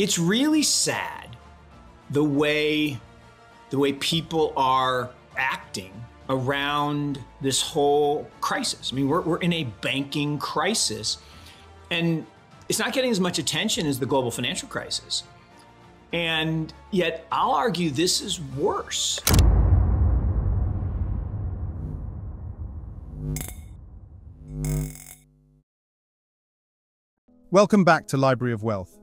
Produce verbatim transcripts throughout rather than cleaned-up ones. It's really sad the way the way people are acting around this whole crisis. I mean, we're, we're in a banking crisis, and it's not getting as much attention as the global financial crisis. And yet I'll argue this is worse. Welcome back to Library of Wealth.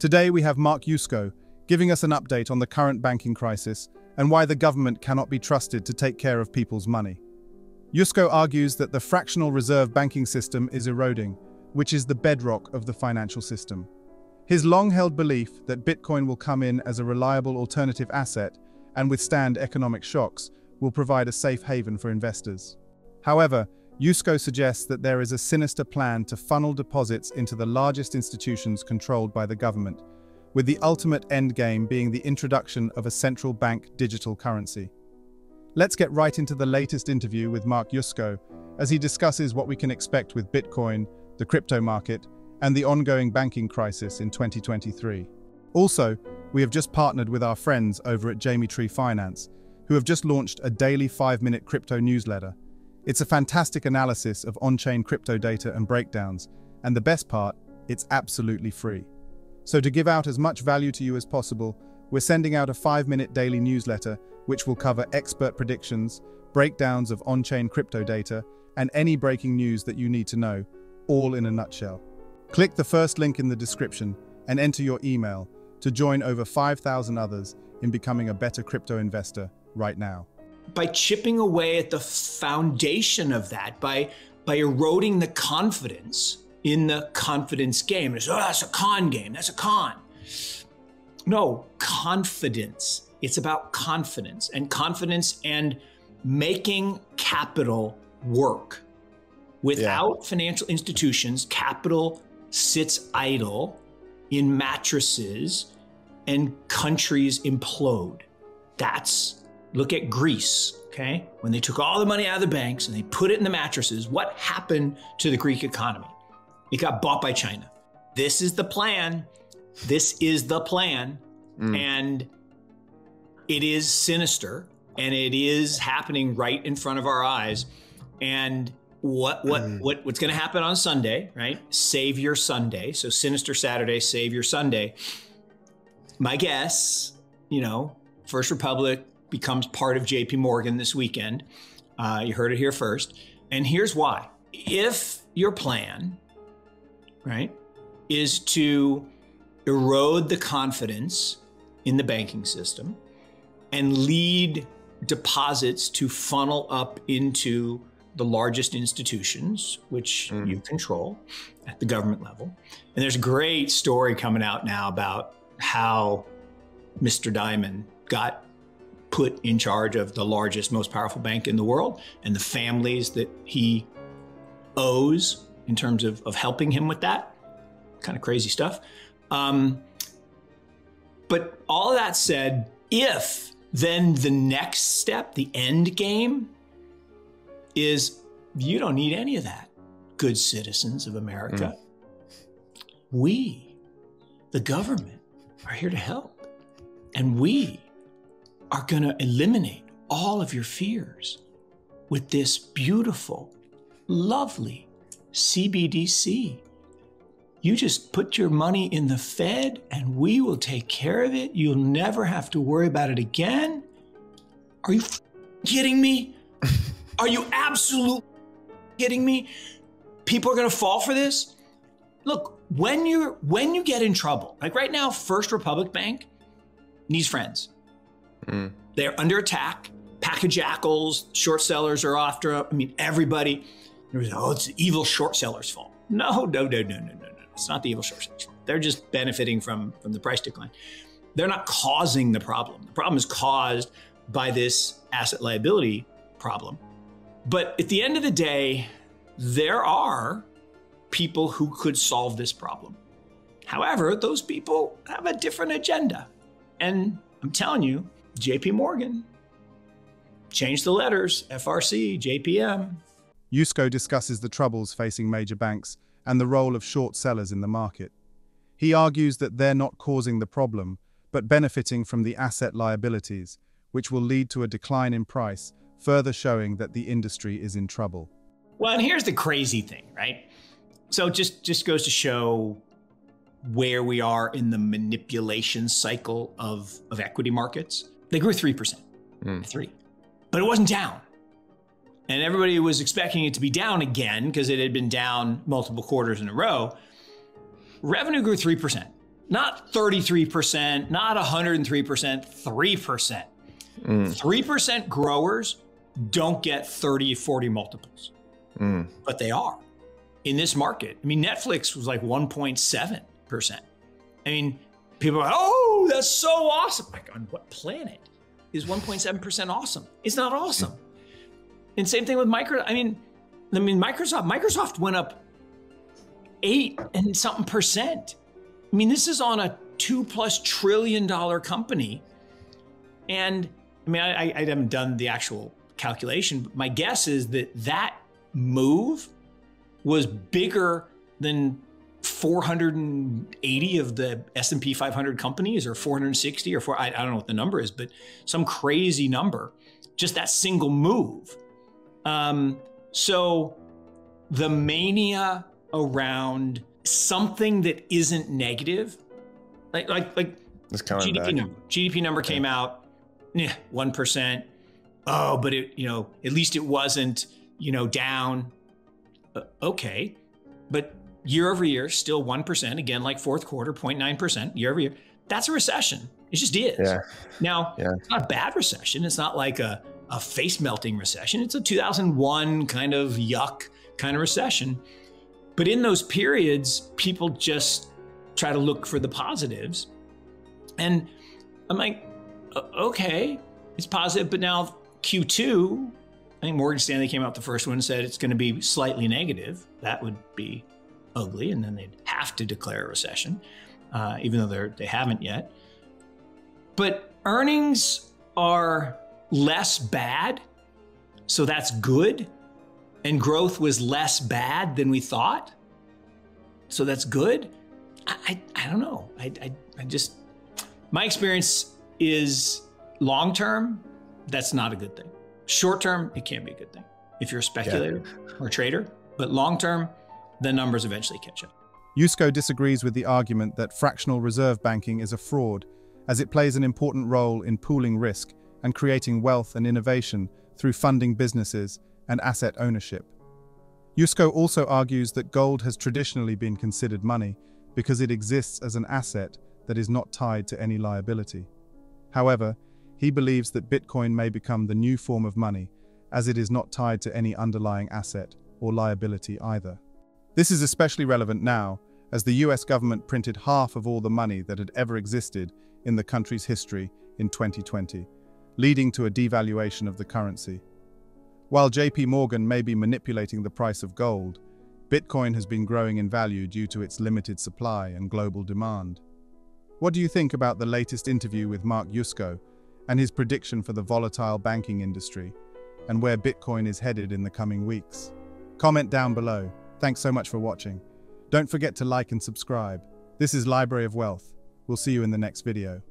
Today we have Mark Yusko giving us an update on the current banking crisis and why the government cannot be trusted to take care of people's money. Yusko argues that the fractional reserve banking system is eroding, which is the bedrock of the financial system. His long-held belief that Bitcoin will come in as a reliable alternative asset and withstand economic shocks will provide a safe haven for investors. However, Yusko suggests that there is a sinister plan to funnel deposits into the largest institutions controlled by the government, with the ultimate endgame being the introduction of a central bank digital currency. Let's get right into the latest interview with Mark Yusko as he discusses what we can expect with Bitcoin, the crypto market, and the ongoing banking crisis in twenty twenty-three. Also, we have just partnered with our friends over at Jamie Tree Finance, who have just launched a daily five-minute crypto newsletter. It's a fantastic analysis of on-chain crypto data and breakdowns, and the best part, it's absolutely free. So to give out as much value to you as possible, we're sending out a five-minute daily newsletter which will cover expert predictions, breakdowns of on-chain crypto data, and any breaking news that you need to know, all in a nutshell. Click the first link in the description and enter your email to join over five thousand others in becoming a better crypto investor right now. By chipping away at the foundation of that, by, by eroding the confidence in the confidence game. It's, oh, that's a con game, that's a con. No, confidence. It's about confidence and confidence and making capital work. Without yeah. financial institutions, capital sits idle in mattresses and countries implode. That's Look at Greece, okay? When they took all the money out of the banks and they put it in the mattresses, what happened to the Greek economy? It got bought by China. This is the plan. This is the plan. Mm. And it is sinister and it is happening right in front of our eyes. And what what mm. what what's gonna happen on Sunday, right? Savior Sunday. So Sinister Saturday, Savior Sunday. My guess, you know, First Republic becomes part of J P. Morgan this weekend. Uh, you heard it here first. And here's why. If your plan, right, is to erode the confidence in the banking system and lead deposits to funnel up into the largest institutions, which mm. you control at the government level. And there's a great story coming out now about how Mister Diamond got put in charge of the largest, most powerful bank in the world and the families that he owes in terms of, of helping him with that. Kind of crazy stuff. Um, but all of that said, if then the next step, the end game, is you don't need any of that, good citizens of America. Mm. We, the government, are here to help. And we are going to eliminate all of your fears with this beautiful, lovely C B D C. You just put your money in the Fed and we will take care of it. You'll never have to worry about it again. Are you kidding me? Are you absolutely kidding me? People are going to fall for this. Look, when you're when you get in trouble, like right now, First Republic Bank needs friends. Mm. They're under attack. Pack of jackals, short sellers are after them. I mean, everybody, there was, oh, it's the evil short seller's fault. No, no, no, no, no, no, no. It's not the evil short seller's fault. They're just benefiting from, from the price decline. They're not causing the problem. The problem is caused by this asset liability problem. But at the end of the day, there are people who could solve this problem. However, those people have a different agenda. And I'm telling you, J P. Morgan. Change the letters, F R C, J P M. Yusko discusses the troubles facing major banks and the role of short sellers in the market. He argues that they're not causing the problem, but benefiting from the asset liabilities, which will lead to a decline in price, further showing that the industry is in trouble. Well, and here's the crazy thing, right? So it just, just goes to show where we are in the manipulation cycle of, of equity markets. They grew three percent, mm. three, but it wasn't down. And everybody was expecting it to be down again because it had been down multiple quarters in a row. Revenue grew three percent, not thirty-three percent, not one hundred three percent, three percent. Mm. three percent growers don't get thirty, forty multiples, mm. but they are in this market. I mean, Netflix was like one point seven percent. I mean, people are like, oh, that's so awesome. Like, on what planet is one point seven percent awesome? It's not awesome. And same thing with Microsoft. I mean, I mean, Microsoft, Microsoft went up eight and something percent. I mean, this is on a two plus trillion dollar company. And I mean, I, I haven't done the actual calculation, but my guess is that that move was bigger than four hundred eighty of the S and P five hundred companies, or four hundred sixty, or four, I, I don't know what the number is, but some crazy number, just that single move. Um, so the mania around something that isn't negative, like, like, like G D P number, G D P number came out, eh, one percent. Oh, but it, you know, at least it wasn't, you know, down. Uh, okay. But year over year, still one percent, again, like fourth quarter, zero point nine percent year over year. That's a recession. It just is. Yeah. Now, yeah. It's not a bad recession. It's not like a, a face melting recession. It's a two thousand one kind of yuck kind of recession. But in those periods, people just try to look for the positives. And I'm like, okay, it's positive. But now Q two, I think Morgan Stanley came out the first one and said it's going to be slightly negative. That would be ugly. And then they'd have to declare a recession, uh, even though they're, they haven't yet. But earnings are less bad, so that's good. And growth was less bad than we thought, so that's good. I, I, I don't know. I, I, I just, my experience is long-term, that's not a good thing. Short-term, it can be a good thing if you're a speculator yeah. or a trader, but long-term, the numbers eventually catch up. Yusko disagrees with the argument that fractional reserve banking is a fraud, as it plays an important role in pooling risk and creating wealth and innovation through funding businesses and asset ownership. Yusko also argues that gold has traditionally been considered money because it exists as an asset that is not tied to any liability. However, he believes that Bitcoin may become the new form of money, as it is not tied to any underlying asset or liability either. This is especially relevant now, as the U S government printed half of all the money that had ever existed in the country's history in twenty twenty, leading to a devaluation of the currency. While J P Morgan may be manipulating the price of gold, Bitcoin has been growing in value due to its limited supply and global demand. What do you think about the latest interview with Mark Yusko and his prediction for the volatile banking industry and where Bitcoin is headed in the coming weeks? Comment down below. Thanks so much for watching. Don't forget to like and subscribe. This is Library of Wealth. We'll see you in the next video.